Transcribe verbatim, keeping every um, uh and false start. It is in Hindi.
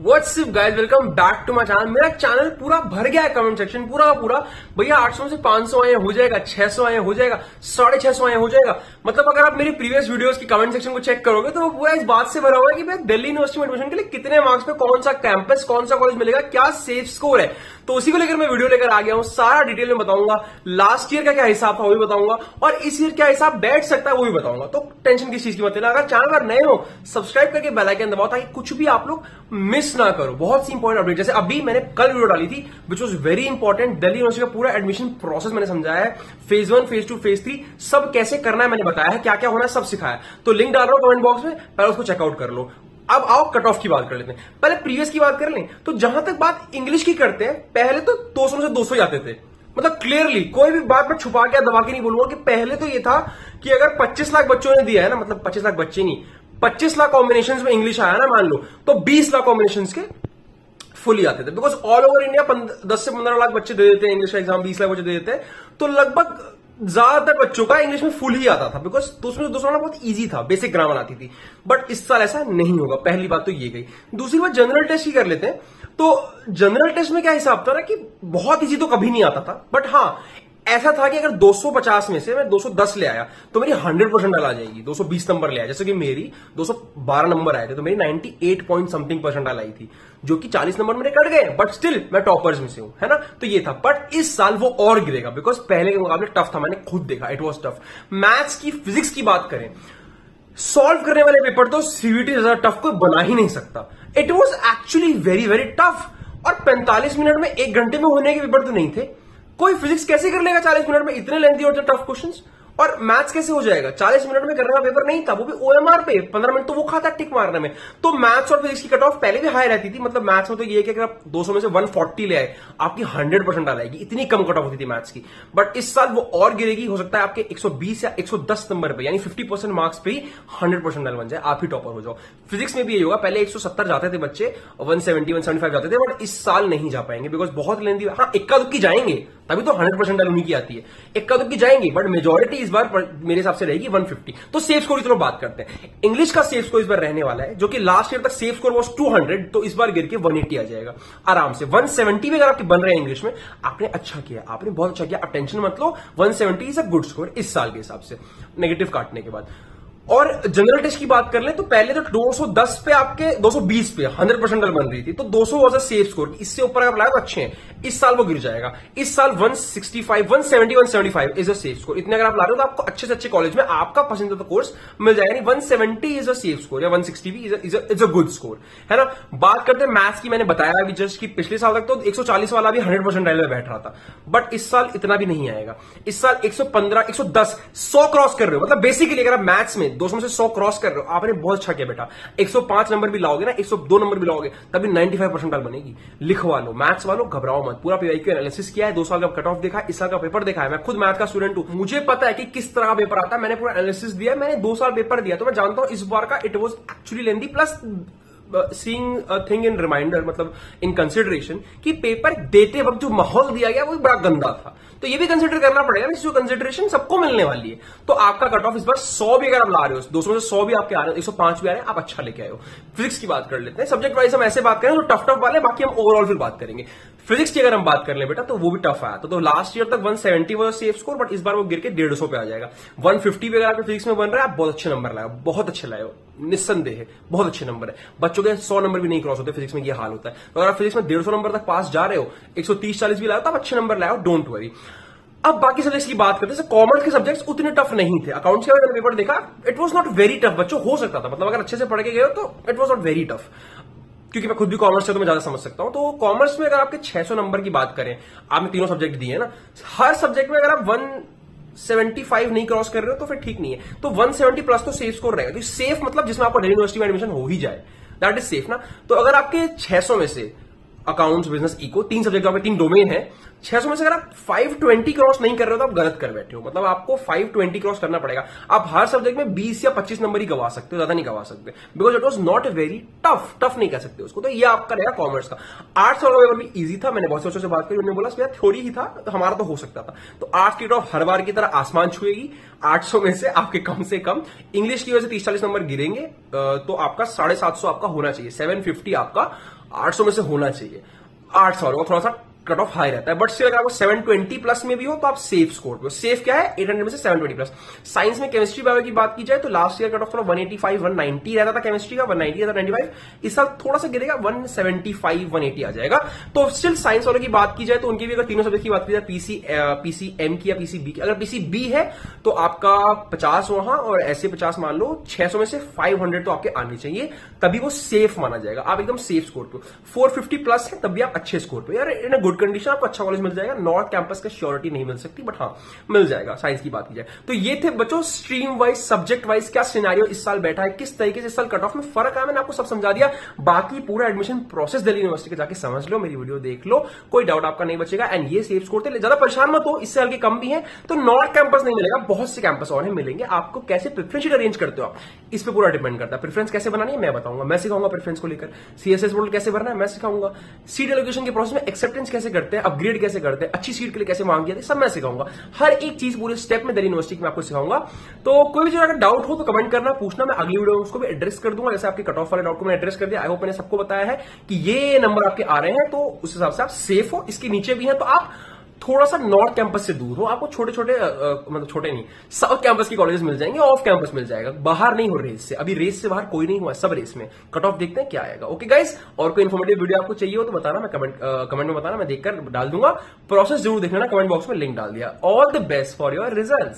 What's up guys, welcome back to my channel. मेरा चैनल पूरा भर गया है कमेंट सेक्शन, पूरा पूरा भैया आठ सौ से पाँच सौ आए हो जाएगा, छह सौ आए हो जाएगा, साढ़े छह सौ आए हो जाएगा। मतलब अगर आप मेरी प्रीवियस वीडियोस की कमेंट सेक्शन को चेक करोगे तो वो पूरा इस बात से भरा हुआ है कि भाई दिल्ली यूनिवर्सिटी में एडमिशन के लिए कितने मार्क्स पे कौन सा कैंपस, कौन सा कॉलेज मिलेगा, क्या सेफ स्कोर है। तो उसी को लेकर मैं वीडियो लेकर आ गया हूँ, सारा डिटेल में बताऊंगा। लास्ट ईयर का क्या हिसाब था वो भी बताऊंगा और इस ईयर क्या हिसाब बैठ सकता है वो भी बताऊंगा। तो टेंशन किस चीज की मत लेना। अगर चैनल पर नए हो सब्सक्राइब करके बेल आइकन दबाओ ताकि कुछ भी आप लोग मिस ना करो। बहुत सी इंपॉर्टेंट अपडेट, जैसे अभी मैंने कल वीडियो डाली थी which was very important. Delhi university का पूरा एडमिशन प्रोसेस मैंने समझाया है, phase one, phase two, phase three सब कैसे करना है मैंने बताया है, क्या क्या होना है सब सिखाया। तो लिंक डाल रहा हूं कमेंट बॉक्स में, पहले उसको चेकआउट कर लो। अब आओ कट ऑफ की बात कर लेते हैं, पहले प्रीवियस की बात कर लें। तो जहां तक बात इंग्लिश की करते हैं, पहले तो दो सौ से दो सौ आते थे, मतलब क्लियरली कोई भी बात मैं छुपा के दबा के नहीं बोलूंगा। कि पहले तो ये था कि अगर पच्चीस लाख बच्चों ने दिया है ना, मतलब पच्चीस लाख बच्चे नहीं, पच्चीस लाख कॉम्बिनेशन में इंग्लिश आया ना मान लो, तो बीस लाख कॉम्बिनेशन के फुली आते थे। बिकॉज ऑल ओवर इंडिया दस से पंद्रह लाख बच्चे दे देते हैं इंग्लिश का एग्जाम, बीस लाख बच्चे दे देते हैं, तो लगभग ज्यादातर बच्चों का इंग्लिश में फुल ही आता था। बिकॉज दूसरों दूसरा ना बहुत इजी था, बेसिक ग्रामर आती थी। बट इस साल ऐसा नहीं होगा, पहली बात तो ये गई। दूसरी बात जनरल टेस्ट ही कर लेते हैं। तो जनरल टेस्ट में क्या हिसाब था ना कि बहुत इजी तो कभी नहीं आता था, बट हाँ ऐसा था कि अगर दो सौ पचास में से मैं दो सौ दस ले आया तो मेरी हंड्रेड परसेंट डाल आ जाएगी। दो सौ बीस नंबर ले आया, जैसे कि मेरी दो सौ बारह नंबर आए थे तो मेरी अट्ठानवे पॉइंट समथिंग परसेंट डाल आई थी, जो कि चालीस नंबर मेरे कट गए, बट स्टिल मैं टॉपर्स में से हूं, है ना। तो ये था, बट इस साल वो और गिरेगा बिकॉज पहले के मुकाबले टफ था, मैंने खुद देखा, इट वॉज टफ। मैथ्स की, फिजिक्स की बात करें, सॉल्व करने वाले पेपर तो सीयूईटी ज्यादा टफ कोई बना ही नहीं सकता। It was actually very very tough. और पैंतालीस मिनट में, एक घंटे में होने के पेपर तो नहीं थे। कोई फिजिक्स कैसे कर लेगा चालीस मिनट में, इतने लेंथी होते टफ क्वेश्चंस। और मैथ्स कैसे हो जाएगा, चालीस मिनट में करने का पेपर नहीं था, वो भी ओएमआर पे, पंद्रह मिनट तो वो खाता टिक मारने में। तो मैथ्स और फिजिक्स की कट ऑफ पहले भी हाई रहती थी, मतलब मैथ्स में तो ये है कि अगर आप दो सौ में से एक सौ चालीस ले आए आपकी हंड्रेड परसेंट आ जाएगी, इतनी कम कट ऑफ होती थी मैथ्स की। बट इस साल वो और गिरेगी, हो सकता है आपके एक सौ बीस या एक सौ दस नंबर पर, यानी पचास परसेंट मार्क्स पे ही हंड्रेड परसेंट बन जाए, आप ही टॉपर हो जाओ। फिजिक्स में भी ये होगा, पहले एक सौ सत्तर जाते थे बच्चे, एक सौ सत्तर एक सौ पचहत्तर जाते थे, बट इस साल नहीं जा पाएंगे बिकॉज बहुत लेंथी। हाँ इक्का दुक्की जाएंगे तभी तो हंड्रेड परसेंट डाल उन्हीं की आती है, इक्का दुक्की जाएंगी, बट मेजोरिटी इस बार मेरे हिसाब से रहेगी एक सौ पचास। तो सेफ स्कोर की तरफ बात करते हैं। इंग्लिश का सेफ स्कोर इस बार रहने वाला है, जो कि लास्ट ईयर तक सेफ स्कोर वाज दो सौ, तो इस बार गिर के एक सौ अस्सी आ जाएगा आराम से। एक सौ सत्तर में अगर आपके बन रहे हैं इंग्लिश में, आपने अच्छा किया, आपने बहुत अच्छा किया, आप टेंशन मत लो। एक सौ सत्तर इज अ गुड स्कोर इस साल के हिसाब से, नेगेटिव काटने के बाद। और जनरल टेस्ट की बात कर ले तो पहले तो दो सौ दस पे आपके दो सौ बीस पे हंड्रेड परसेंट बन रही थी, तो दो सौ वाज अ सेफ स्कोर, इससे ऊपर अगर लाए तो अच्छे हैं। इस साल वो गिर जाएगा, इस साल एक सौ पैंसठ एक सौ सत्तर एक सौ पचहत्तर इज अ सेफ स्कोर, इतने अगर आप ला रहे हो तो आपको अच्छे से अच्छे कॉलेज में आपका पसंदीदा कोर्स मिल जाएगा, यानी एक सौ सत्तर इज अ सेफ स्कोर या एक सौ साठ भी इज अ गुड स्कोर, है ना। बात करते हैं मैथ्स की, मैंने बताया अभी जस्ट कि पिछले साल तक तो एक सौ चालीस वाला भी हंड्रेड परसेंट डायल में बैठ रहा था, बट इस साल इतना भी नहीं आएगा। इस साल एक सौ पंद्रह एक सौ दस सौ क्रॉस कर रहे हो, मतलब बेसिकली अगर आप मैथ्स में दो सौ से सौ क्रॉस कर रहे हो आपने बहुत अच्छा किया बेटा। एक सौ पाँच नंबर भी लाओगे ना, एक सौ दो नंबर भी लाओगे तभी पचानवे परसेंट डाल बनेगी। लिखवा लो मैथ्स वालों, घबराओ मत, पूरा पीवाईक्यू एनालिसिस किया है, दो साल का कट ऑफ देखा है, इस साल का पेपर देखा है। मैं खुद मैथ का स्टूडेंट हूं, मुझे पता है कि किस तरह का पेपर आता है, मैंने पूरा एनालिसिस दिया, मैंने दो साल पेपर दिया, तो मैं जानता हूं इस बार का it was actually lengthy. Plus seeing a thing in reminder, मतलब इन कंसिडरेशन कि पेपर देते वक्त जो माहौल दिया गया वो बड़ा गंदा था, तो ये भी कंसिडर करना पड़ेगा। इस जो कंसिडरेशन सबको मिलने वाली है, तो आपका कट ऑफ इस बार सौ भी अगर आप ला रहे हो, दो सौ से सौ भी आपके आ रहे हो, एक सौ पाँच भी आ रहे हैं, आप अच्छा लेके आए हो। फिजिक्स की बात कर लेते हैं, सब्जेक्ट वाइज हम ऐसे बात करें तो टफ टफ वाले, बाकी हम ओवरऑल फिर बात करेंगे। फिजिक्स की अगर हम बात कर ले बेटा तो वो भी टफ आया, तो लास्ट ईयर तक एक सौ सत्तर वाज सेफ स्कोर, बट इस बार वो गिर के डेढ़ सौ पे आ जाएगा। एक सौ पचास पे अगर आपके फिजिक्स में बन रहा है आप बहुत अच्छे नंबर लाए हो, बहुत अच्छे लाए हो, निस्संदेह है बहुत अच्छे नंबर है। बच्चों के सौ नंबर भी नहीं क्रॉस होते फिजिक्स में, ये हाल होता है। तो अगर आप फिजिक्स में डेढ़ सौ नंबर तक पास जा रहे हो, एक सौ तीस चालीस भी लाए हो तो आप अच्छे नंबर लाए हो, डोंट वरी। अब बाकी सब्जेक्ट्स की बात करते हैं, कॉमर्स के सब्जेक्ट्स उतने टफ नहीं थे, अकाउंट्स का पेपर देखा it was not very tough बच्चों, हो सकता था, मतलब अगर अच्छे से पढ़ के गए हो तो it was not very tough, क्योंकि मैं खुद भी कॉमर्स से तो मैं ज्यादा समझ सकता हूं। तो कॉमर्स में अगर आपके छह सौ नंबर की बात करें, आपने तीनों सब्जेक्ट दिए ना, हर सब्जेक्ट में अगर आप एक सौ पचहत्तर नहीं क्रॉस कर रहे हो तो फिर ठीक नहीं है, तो एक सौ सत्तर प्लस तो सेफ स्कोर रहेगा। तो सेफ मतलब जिसमें आपको दिल्ली यूनिवर्सिटी में एडमिशन हो ही जाए, दैट इज सेफ ना। तो अगर आपके छह सौ में से अकाउंट्स, बिजनेस, इको, तीन सब्जेक्ट आपके तीन डोमेन है, छह सौ में से अगर आप पाँच सौ बीस क्रॉस नहीं कर रहे हो तो आप गलत कर बैठे हो, मतलब आपको पाँच सौ बीस क्रॉस करना पड़ेगा। आप हर सब्जेक्ट में बीस या पच्चीस नंबर ही गवा सकते हो, ज्यादा नहीं गवा सकते, because it was not very tough, tough नहीं कह सकते उसको। तो ये आपका रहेगा कॉमर्स का। आर्ट्स वाला पेपर भी ईजी था, मैंने बहुत से बच्चों से बात करी, उन्होंने बोला भैया थ्योरी ही था, तो हमारा तो हो सकता था। तो आर्ट्स की क्रॉफ हर बार की तरह आसमान छुएगी, आठ सौ में से आपके कम से कम, इंग्लिश की वजह से तीस चालीस नंबर गिरेंगे, तो आपका साढ़े सात सौ आपका होना चाहिए, सेवन फिफ्टी आपका आठ सौ में से होना चाहिए। आठ सौ होगा, थोड़ा सा कट ऑफ हाई रहता है, बट सिर्फ अगर आपको सेवन ट्वेंटी प्लस में भी हो तो आप सेफ स्कोर पे हो। सेफ क्या है, एट हंड्रेड में से सेवन ट्वेंटी प्लस। साइंस में केमिस्ट्री बायो की बात की जाए तो लास्ट ईयर कट ऑफ थोड़ा one eighty five one ninety रहता था, केमिस्ट्री का वन नाइंटी रहता था, नाइंटी फाइव। इस साल थोड़ा सा गिरेगा, one seventy five one eighty आ जाएगा। तो स्टिल साइंस वालों की बात की जाए तो उनकी भी अगर तीनों सब्जेक्ट की बात की जाए, पीसी पीसीएम की या पीसीबी की, अगर पीसीबी है तो आपका पचास वहां और ऐसे पचास मान लो, छह सौ में से फाइव हंड्रेड तो आपके आनी चाहिए, तभी वो सेफ माना जाएगा। आप एकदम सेफ स्कोर पे। फोर फिफ्टी प्लस है तभी आप अच्छे स्कोर पे, यार इन गुड कंडीशन आपको अच्छा कॉलेज मिल जाएगा। नॉर्थ कैंपस का श्योरिटी नहीं मिल सकती, बट हाँ मिल जाएगा। साइंस की बात की जाए तो ये थे बच्चों स्ट्रीम वाइज सब्जेक्ट वाइज क्या सिनेरियो इस साल बैठा है, किस तरीके से इस साल कट ऑफ में फर्क आया, मैंने आपको सब समझा दिया। बाकी पूरा एडमिशन प्रोसेस दिल्ली यूनिवर्सिटी के जाके समझ लो, मेरी वीडियो देख लो, कोई डाउट आपका नहीं बचेगा। एंड ये सेफ स्कोर थे, ज्यादा परेशान मत हो, इस साल के कम भी है तो नॉर्थ कैंपस नहीं मिलेगा, बहुत से कैंपस और मिलेंगे। आपको कैसे प्रेफरेंस अरेंज करते हो आप, इस पर पूरा डिपेंड करता है। प्रेफरेंस कैसे बनानी है मैं बताऊंगा, मैं सिखाऊंगा प्रेफरेंस को लेकर। सीएसएस पोर्टल कैसे भरना है मैं सिखाऊंगा। सीट एलोकेशन के प्रोसेस में एक्सेप्टेंस कैसे करते हैं, अपग्रेड कैसे करते हैं, अच्छी सीट के लिए कैसे मांग किया, सब मैं सिखाऊंगा। हर एक चीज पूरे स्टेप में दिल्ली यूनिवर्सिटी में आपको सिखाऊंगा। तो कोई भी जो अगर डाउट हो तो कमेंट करना, पूछना, मैं अगली वीडियो में उसको भी एड्रेस कर दूंगा। जैसे आपके कट ऑफ वाले डाउट को मैं एड्रेस कर दिया। आई होप मैंने सबको बताया है कि ये नंबर आपके आ रहे हैं तो उस हिसाब से आप सेफ हो। इसके नीचे भी है तो आप थोड़ा सा नॉर्थ कैंपस से दूर हो, आपको छोटे छोटे मतलब छोटे नहीं साउथ कैंपस की कॉलेजेस मिल जाएंगे, ऑफ कैंपस मिल जाएगा। बाहर नहीं हो रेस से, अभी रेस से बाहर कोई नहीं हुआ, सब रेस में। कट ऑफ देखते हैं क्या आएगा। ओके गाइस, और कोई इन्फॉर्मेटिव वीडियो आपको चाहिए हो तो बताना, मैं कमेंट आ, कमेंट में बताना, मैं देखकर डाल दूंगा। प्रोसेस जरूर देख लेना, कमेंट बॉक्स में लिंक डाल दिया। All the best for your result.